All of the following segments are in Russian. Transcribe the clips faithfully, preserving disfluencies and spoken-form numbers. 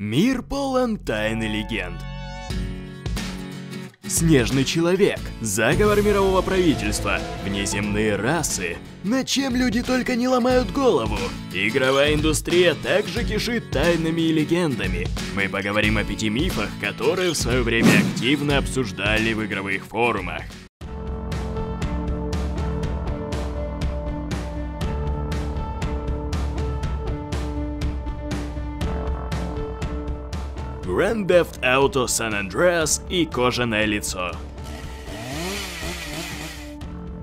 Мир полон тайн и легенд. Снежный человек, заговор мирового правительства, внеземные расы, над чем люди только не ломают голову. Игровая индустрия также кишит тайнами и легендами. Мы поговорим о пяти мифах, которые в свое время активно обсуждали в игровых форумах. Grand Theft Auto San Andreas и кожаное лицо.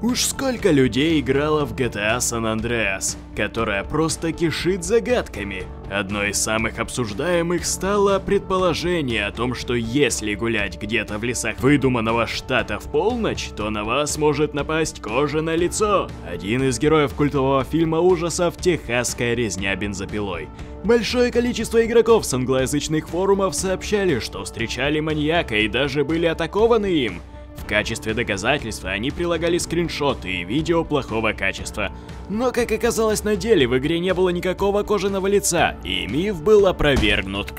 Уж сколько людей играло в джи ти эй San Andreas, которая просто кишит загадками. Одной из самых обсуждаемых стало предположение о том, что если гулять где-то в лесах выдуманного штата в полночь, то на вас может напасть кожаное лицо. Один из героев культового фильма ужасов «Техасская резня бензопилой». Большое количество игроков с англоязычных форумов сообщали, что встречали маньяка и даже были атакованы им. В качестве доказательства они прилагали скриншоты и видео плохого качества. Но, как оказалось на деле, в игре не было никакого кожаного лица, и миф был опровергнут.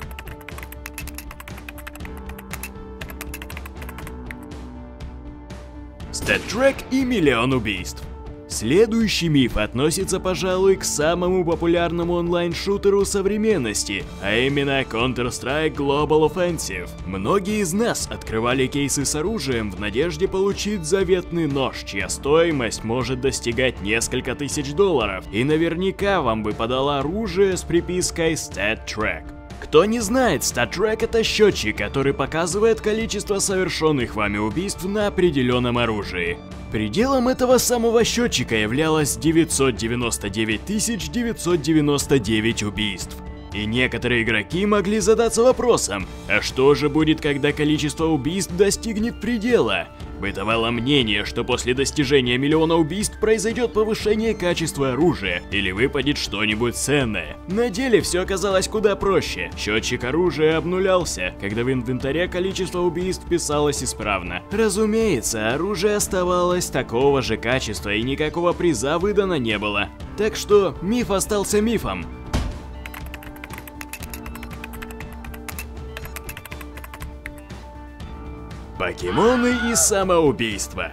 StatTrak и миллион убийств. Следующий миф относится, пожалуй, к самому популярному онлайн-шутеру современности, а именно Counter-Strike Global Offensive. Многие из нас открывали кейсы с оружием в надежде получить заветный нож, чья стоимость может достигать несколько тысяч долларов, и наверняка вам выпадало оружие с припиской StatTrak. Кто не знает, StatTrak — это счетчик, который показывает количество совершенных вами убийств на определенном оружии. Пределом этого самого счетчика являлось девятьсот девяносто девять тысяч девятьсот девяносто девять убийств. И некоторые игроки могли задаться вопросом, а что же будет, когда количество убийств достигнет предела? Бытовало мнение, что после достижения миллиона убийств произойдет повышение качества оружия или выпадет что-нибудь ценное. На деле все оказалось куда проще. Счетчик оружия обнулялся, когда в инвентаре количество убийств писалось исправно. Разумеется, оружие оставалось такого же качества и никакого приза выдано не было. Так что миф остался мифом. Покемоны и самоубийство.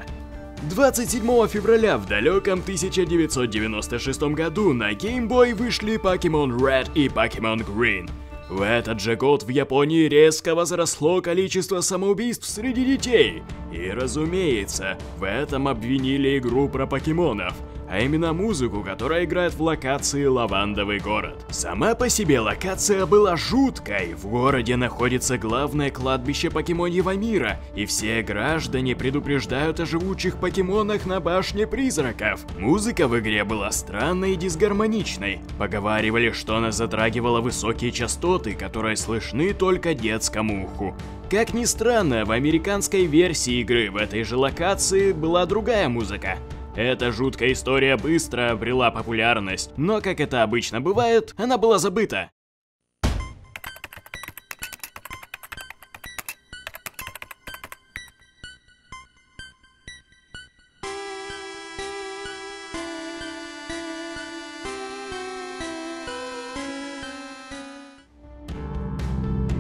двадцать седьмого февраля в далеком тысяча девятьсот девяносто шестом году на Game Boy вышли Pokemon Red и Pokemon Green. В этот же год в Японии резко возросло количество самоубийств среди детей. И разумеется, в этом обвинили игру про покемонов, а именно музыку, которая играет в локации «Лавандовый город». Сама по себе локация была жуткой. В городе находится главное кладбище покемоньего мира, и все граждане предупреждают о живучих покемонах на башне призраков. Музыка в игре была странной и дисгармоничной. Поговаривали, что она затрагивала высокие частоты, которые слышны только детскому уху. Как ни странно, в американской версии игры в этой же локации была другая музыка. Эта жуткая история быстро обрела популярность, но, как это обычно бывает, она была забыта.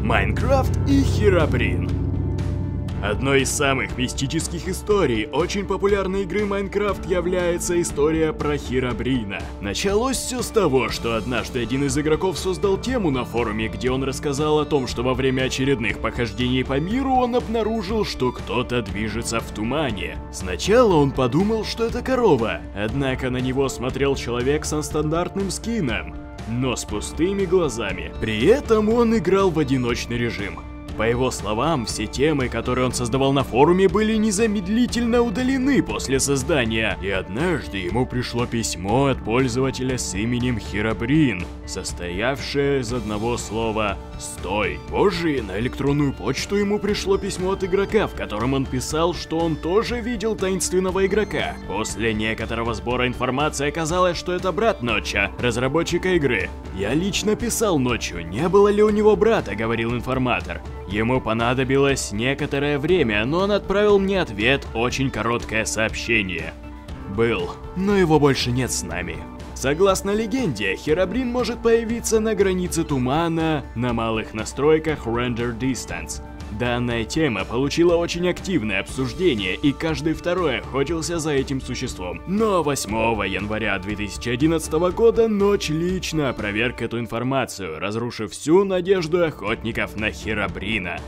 Майнкрафт и Херобрин. Одной из самых мистических историй очень популярной игры Майнкрафт является история про Херобрина. Началось все с того, что однажды один из игроков создал тему на форуме, где он рассказал о том, что во время очередных похождений по миру он обнаружил, что кто-то движется в тумане. Сначала он подумал, что это корова, однако на него смотрел человек со стандартным скином, но с пустыми глазами. При этом он играл в одиночный режим. По его словам, все темы, которые он создавал на форуме, были незамедлительно удалены после создания, и однажды ему пришло письмо от пользователя с именем Херобрин, состоявшее из одного слова «стой». Позже на электронную почту ему пришло письмо от игрока, в котором он писал, что он тоже видел таинственного игрока. После некоторого сбора информации оказалось, что это брат Нотча, разработчика игры. «Я лично писал Нотчу, не было ли у него брата», — говорил информатор. Ему понадобилось некоторое время, но он отправил мне ответ, очень короткое сообщение. был, но его больше нет с нами. Согласно легенде, Херобрин может появиться на границе тумана на малых настройках Render Distance. Данная тема получила очень активное обсуждение, и каждый второй охотился за этим существом. Но восьмого января две тысячи одиннадцатого года Нотч лично опроверг эту информацию, разрушив всю надежду охотников на Херобрина.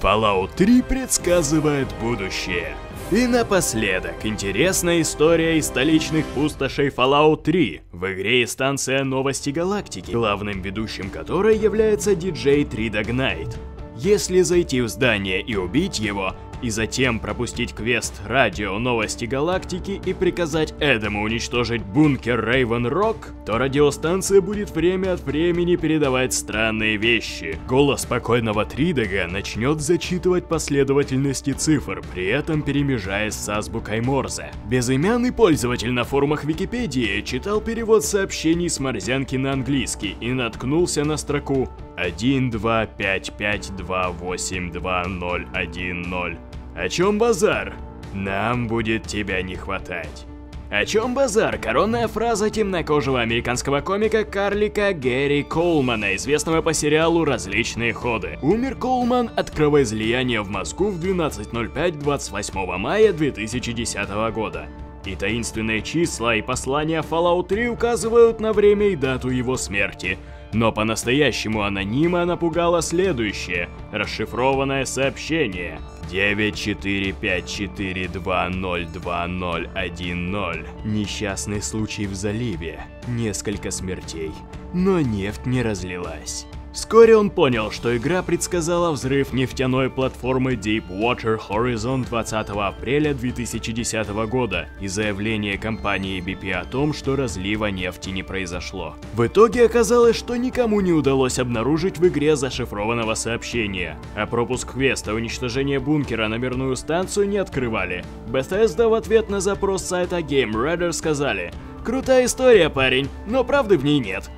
Fallout три предсказывает будущее. И напоследок, интересная история из столичных пустошей Fallout три в игре станция «Новости Галактики», главным ведущим которой является диджей Тридогнайт. Если зайти в здание и убить его, и затем пропустить квест «Радио Новости Галактики» и приказать Эдаму уничтожить бункер Рейвен Рок, то радиостанция будет время от времени передавать странные вещи. Голос спокойного Тридога начнет зачитывать последовательности цифр, при этом перемежаясь с азбукой Морзе. Безымянный пользователь на форумах Википедии читал перевод сообщений с морзянки на английский и наткнулся на строку один два пять пять два восемь два ноль один ноль. О чем базар? Нам будет тебя не хватать. О чем базар? Коронная фраза темнокожего американского комика-карлика Гэри Коулмана, известного по сериалу «Различные ходы». Умер Коулман от кровоизлияния в мозгу в двенадцать ноль пять двадцать восьмого мая две тысячи десятого года. И таинственные числа и послания Fallout три указывают на время и дату его смерти. Но по-настоящему анонима напугало следующее расшифрованное сообщение: девять четыре пять четыре два ноль два ноль один ноль. Несчастный случай в заливе, несколько смертей, но нефть не разлилась. Вскоре он понял, что игра предсказала взрыв нефтяной платформы Deepwater Horizon двадцатого апреля две тысячи десятого года и заявление компании би пи о том, что разлива нефти не произошло. В итоге оказалось, что никому не удалось обнаружить в игре зашифрованного сообщения, а пропуск квеста уничтожения бункера на мирную станцию не открывали. Bethesda в ответ на запрос сайта GameRadar сказали: «Крутая история, парень, но правды в ней нет».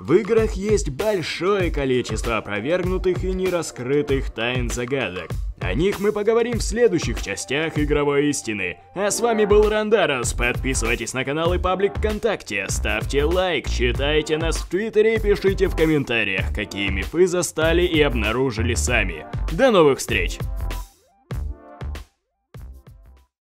В играх есть большое количество опровергнутых и нераскрытых тайн-загадок. О них мы поговорим в следующих частях игровой истины. А с вами был Рандарос. Подписывайтесь на канал и паблик ВКонтакте, ставьте лайк, читайте нас в Твиттере и пишите в комментариях, какие мифы застали и обнаружили сами. До новых встреч!